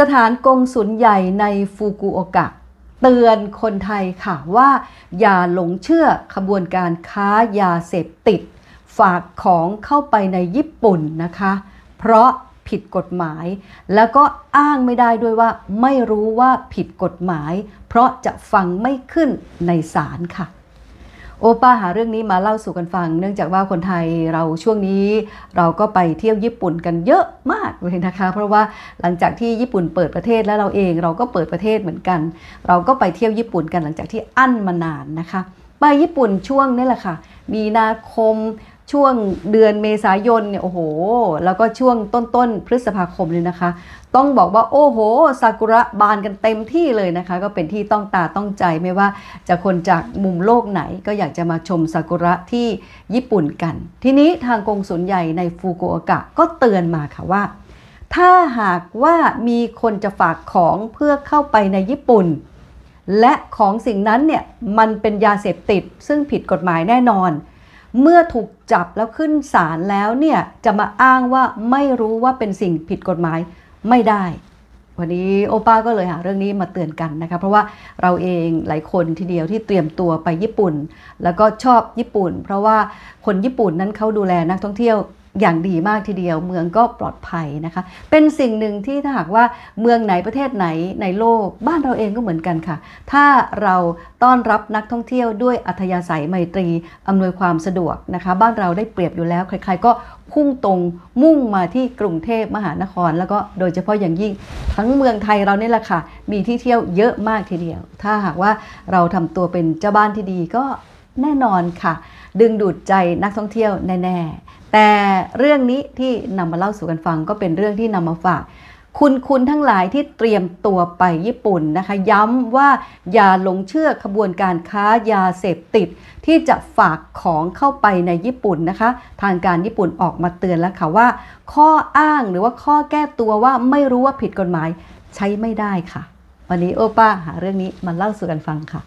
สถานกงสุลใหญ่ในฟูกุโอกะเตือนคนไทยค่ะว่าอย่าหลงเชื่อขบวนการค้ายาเสพติดฝากของเข้าไปในญี่ปุ่นนะคะเพราะผิดกฎหมายแล้วก็อ้างไม่ได้ด้วยว่าไม่รู้ว่าผิดกฎหมายเพราะจะฟังไม่ขึ้นในศาลค่ะโอป้าหาเรื่องนี้มาเล่าสู่กันฟังเนื่องจากว่าคนไทยเราช่วงนี้เราก็ไปเที่ยวญี่ปุ่นกันเยอะมากเลยนะคะเพราะว่าหลังจากที่ญี่ปุ่นเปิดประเทศแล้วเราเองเราก็เปิดประเทศเหมือนกันเราก็ไปเที่ยวญี่ปุ่นกันหลังจากที่อั้นมานานนะคะไปญี่ปุ่นช่วงนี้แหละค่ะมีนาคมช่วงเดือนเมษายนเนี่ยโอ้โหแล้วก็ช่วงต้นพฤษภาคมเลยนะคะต้องบอกว่าโอ้โหซากุระบานกันเต็มที่เลยนะคะก็เป็นที่ต้องตาต้องใจไม่ว่าจะคนจากมุมโลกไหนก็อยากจะมาชมซากุระที่ญี่ปุ่นกันทีนี้ทางกงสุลใหญ่ในฟุกุโอกะก็เตือนมาค่ะว่าถ้าหากว่ามีคนจะฝากของเพื่อเข้าไปในญี่ปุ่นและของสิ่งนั้นเนี่ยมันเป็นยาเสพติดซึ่งผิดกฎหมายแน่นอนเมื่อถูกจับแล้วขึ้นศาลแล้วเนี่ยจะมาอ้างว่าไม่รู้ว่าเป็นสิ่งผิดกฎหมายไม่ได้วันนี้โอป้าก็เลยหาเรื่องนี้มาเตือนกันนะคะเพราะว่าเราเองหลายคนทีเดียวที่เตรียมตัวไปญี่ปุ่นแล้วก็ชอบญี่ปุ่นเพราะว่าคนญี่ปุ่นนั้นเขาดูแลนักท่องเที่ยวอย่างดีมากทีเดียวเมืองก็ปลอดภัยนะคะเป็นสิ่งหนึ่งที่ถ้าหากว่าเมืองไหนประเทศไหนในโลกบ้านเราเองก็เหมือนกันค่ะถ้าเราต้อนรับนักท่องเที่ยวด้วยอัธยาศัยไมตรีอำนวยความสะดวกนะคะบ้านเราได้เปรียบอยู่แล้วใครๆก็พุ่งตรงมุ่งมาที่กรุงเทพมหานครแล้วก็โดยเฉพาะอย่างยิ่งทั้งเมืองไทยเรานี่แหละค่ะมีที่เที่ยวเยอะมากทีเดียวถ้าหากว่าเราทำตัวเป็นเจ้าบ้านที่ดีก็แน่นอนค่ะดึงดูดใจนักท่องเที่ยวแน่ๆแต่เรื่องนี้ที่นำมาเล่าสู่กันฟังก็เป็นเรื่องที่นำมาฝากคุณทั้งหลายที่เตรียมตัวไปญี่ปุ่นนะคะย้ำว่าอย่าหลงเชื่อขบวนการค้ายาเสพติดที่จะฝากของเข้าไปในญี่ปุ่นนะคะทางการญี่ปุ่นออกมาเตือนแล้วค่ะว่าข้ออ้างหรือว่าข้อแก้ตัวว่าไม่รู้ว่าผิดกฎหมายใช้ไม่ได้ค่ะวันนี้โอป้าหาเรื่องนี้มาเล่าสู่กันฟังค่ะ